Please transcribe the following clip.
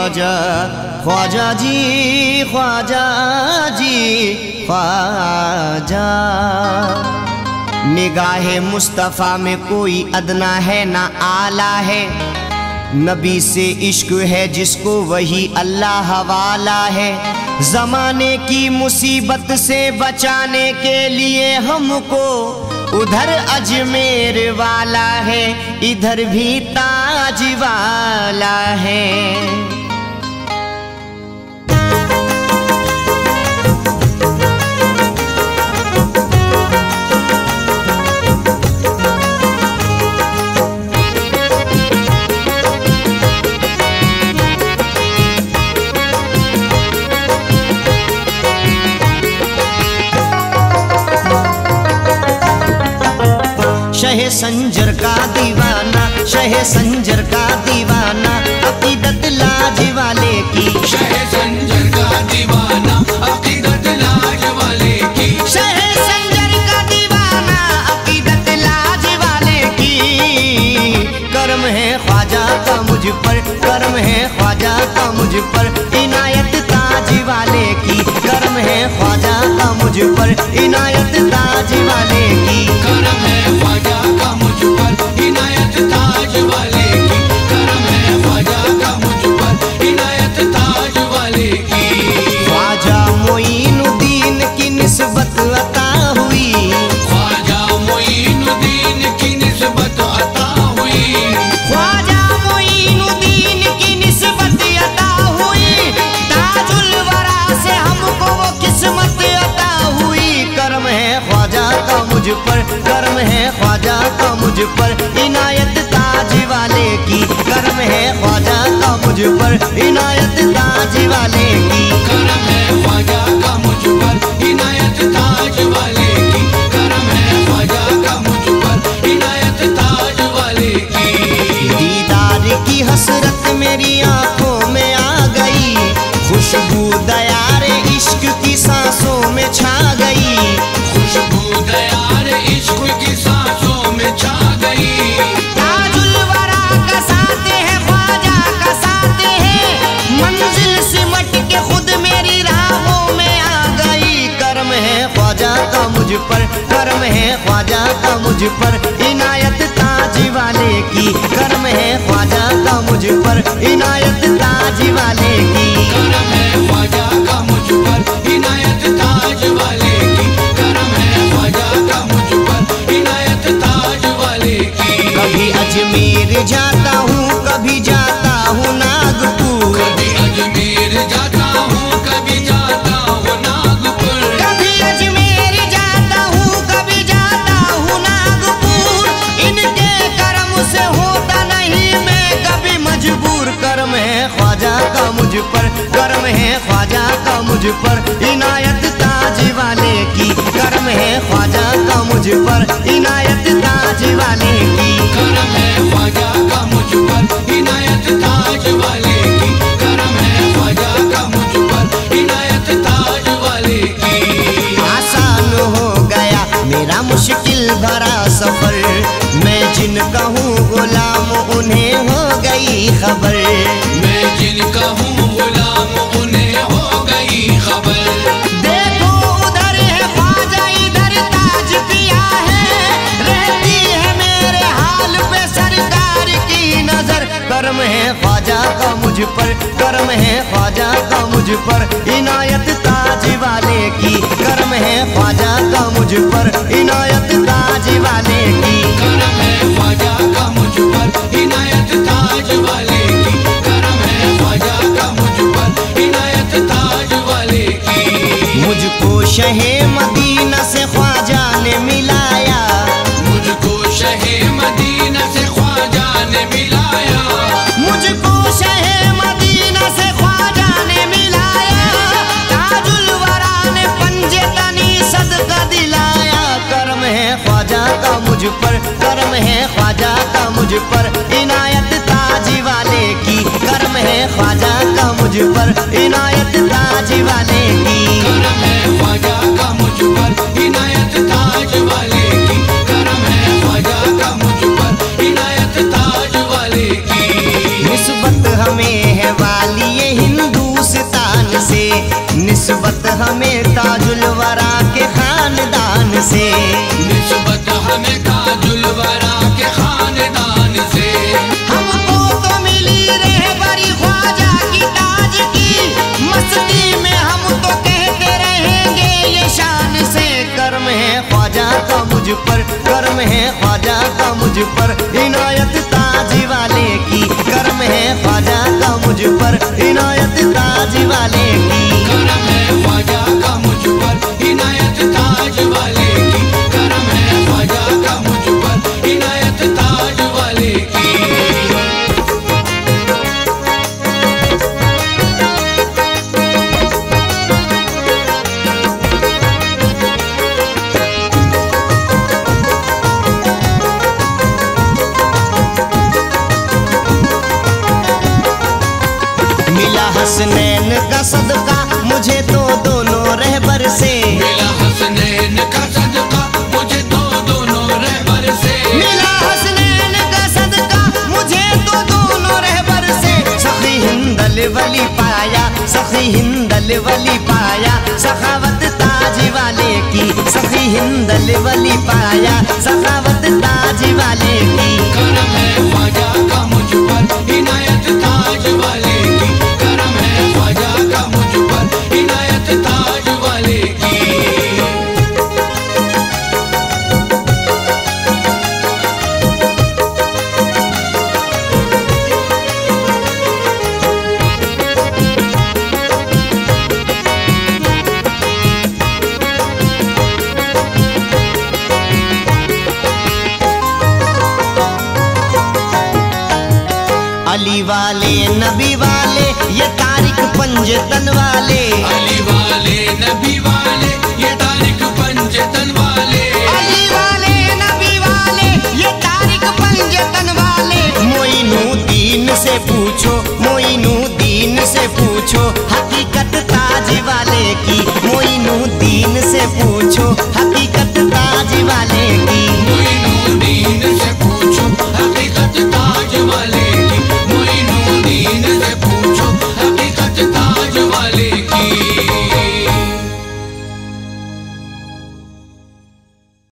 ख्वाजा ख्वाजा जी ख्वाजा जी ख्वाजा। निगाहे मुस्तफ़ा में कोई अदना है ना आला है, नबी से इश्क है जिसको वही अल्लाह हवाला है। ज़माने की मुसीबत से बचाने के लिए हमको उधर अजमेर वाला है, इधर भी ताज वाला है। शहे संजर का दीवाना, शहे संजर का दीवाना, अकीदत लाज वाले की। शहे संजर का दीवाना, अकीदत लाज वाले की। शहे संजर का दीवाना, अकीदत लाज वाले की। कर्म है ख्वाजा का मुझ पर, कर्म है ख्वाजा का मुझ पर, इनायत ताज वाले की। कर्म है ख्वाजा का मुझ पर, इनायत ताज वाले की। कर्म है ख्वाजा का मुझ पर, इनायत ताज वाले की। कर्म है ख्वाजा का मुझ पर, इनायत ताज वाले की। ख्वाजा मोइनु दीन की निस्बत अता हुई, ख्वाजा मोइनु दीन की निस्बत अता हुई, ख्वाजा मोइनु दीन की निस्बत अता हुई। ताजुल वरा से हमको वो किस्मत अता हुई। कर्म है ख्वाजा का मुझ पर, कर्म है ख्वाजा का मुझ पर, इनायत ताज वाले की। कर्म है ख्वाजा का मुझ पर, इनायत ताज वाले की। कर्म है ख्वाजा का मुझ पर, इनायत ताज वाले की। कर्म है ख्वाजा का मुझ पर, इनायत ताज वाले की। दीदार की हसरत मेरी आंखों में आ गई, खुशबू दयारे इश्क की सांसों में छा गई, खुशबू दयारे इश्क की सांसों में छा गई। ताजुल वरा का साथ है, ख्वाजा का साथ है, मंजिल सिमट के खुद मेरी राहों में आ गई। कर्म है ख्वाजा का मुझ पर, कर्म है ख्वाजा का मुझ पर, इनायत ताज वाले की। कर्म है ख्वाजा का मुझ पर, इनायत ताज वाले की। कर्म है ख्वाजा का मुझ पर, इनायत ताज वाले की। कर्म है ख्वाजा का मुझ पर, इनायत ताज वाले की। कभी अजमेर जाता हूँ, कभी जाता हूँ नागपुर, कभी अजमेर जाता हूँ, कभी जाता हूँ नागपुर, कभी अजमेर जाता हूँ, कभी जाता हूँ नागपुर। इनके कर्म से होता नहीं मैं कभी मजबूर। कर्म है ख्वाजा का मुझ पर, कर्म है ख्वाजा का मुझ पर, इनायत ताज वाले की। कर्म है ख्वाजा का मुझ पर, इनायत ताज वाले की। कर्म है ख्वाजा का मुझ पर, इनायत ताज वाले की। कर्म है ख्वाजा का मुझ पर, इनायत ताज वाले की। आसान हो गया मेरा मुश्किल भरा सफर, मैं जिनका हूँ गुलाम उन्हें हो गई खबर, मैं जिनका हूँ गुलाम उन्हें हो गई खबर। देखो उधर है ख्वाजा, इधर ताज पिया है, रहती है मेरे हाल पे सरकार की नजर। कर्म है ख्वाजा का मुझ पर, कर्म है ख्वाजा का मुझ पर, इनायत ताज वाले की। कर्म है ख्वाजा का मुझ पर, इनायत ताज वाले की। कर्म है ख्वाजा का मुझ पर, इनायत ताज वाले की। कर्म है ख्वाजा का मुझ पर, इनायत ताज वाले की। मुझको शहे मदीना से ख्वाजा ने मिलाया, मुझको शहे मदीना से ख्वाजा ने मिलाया, मुझको शहे मदीना से ख्वाजा ने मिलाया। ताजुल वरा ने पंजे तनी सदका दिलाया। कर्म है ख्वाजा का मुझ पर, कर्म है ख्वाजा का मुझ पर, इनायत ताज वाले की। कर्म है ख्वाजा का मुझ पर, इनायत ताज वाले की। कर्म है ख्वाजा का मुझ पर, इनायत ताज वाले की। कर्म है ख्वाजा का मुझ पर, इनायत ताज वाले की। निस्बत हमें है वाली मुझ पर कर्म है ख्वाजा का मुझ पर इनायत ताज वाले की, कर्म है ख्वाजा का मुझ पर इनायत ताज वाले की, कर्म है ख्वाजा का मुझ पर इनायत ताज वाले की, कर्म है ख्वाजा का मुझ पर इनायत ताज वाले की। हसनैन का सदका मुझे तो दोनों रहबर से, मिला हसनैन का सदका मुझे तो दोनों रहबर से, मिला हसनैन का सदका मुझे तो दोनों रहबर से। सखी हिंदल वली पाया, सखी हिंदल वली पाया सखावत ताज वाले की, सखी हिंदल वली पाया सखावत ताज वाले की, करम है ख्वाजा का मुझ पर इनायत ताज वाले की, करम है ख्वाजा का मुझ पर इनायत ताज वाले की। अली वाले नबी वाले ये तारिक पंजतन वाले, अली वाले नबी वाले ये तारिक पंजतन वाले, अली वाले नबी वाले ये तारिक पंजतन वाले। मोइनु दीन से पूछो, मोइनु दीन से पूछो हकीकत ताज वाले की, मोइनु दीन से पूछो हकीकत ताज वाले की।